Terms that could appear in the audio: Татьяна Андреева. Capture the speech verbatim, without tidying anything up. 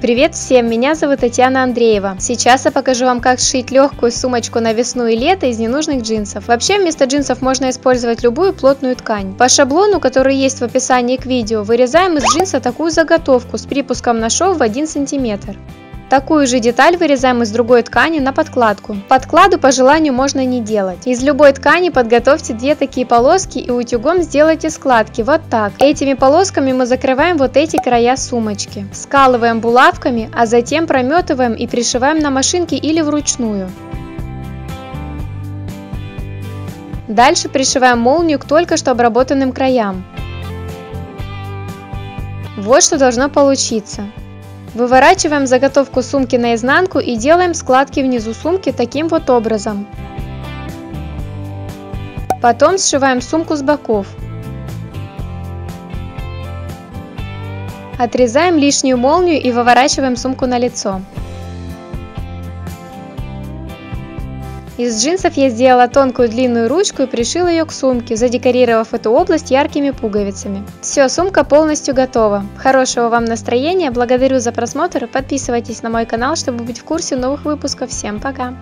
Привет всем, меня зовут Татьяна Андреева. Сейчас я покажу вам, как сшить легкую сумочку на весну и лето из ненужных джинсов. Вообще, вместо джинсов можно использовать любую плотную ткань. По шаблону, который есть в описании к видео, вырезаем из джинса такую заготовку с припуском на шов в один сантиметр. Такую же деталь вырезаем из другой ткани на подкладку. Подкладу по желанию можно не делать. Из любой ткани подготовьте две такие полоски и утюгом сделайте складки, вот так. Этими полосками мы закрываем вот эти края сумочки. Скалываем булавками, а затем прометываем и пришиваем на машинке или вручную. Дальше пришиваем молнию к только что обработанным краям. Вот что должно получиться. Выворачиваем заготовку сумки наизнанку и делаем складки внизу сумки таким вот образом. Потом сшиваем сумку с боков. Отрезаем лишнюю молнию и выворачиваем сумку на лицо. Из джинсов я сделала тонкую длинную ручку и пришила ее к сумке, задекорировав эту область яркими пуговицами. Все, сумка полностью готова. Хорошего вам настроения, благодарю за просмотр и подписывайтесь на мой канал, чтобы быть в курсе новых выпусков. Всем пока!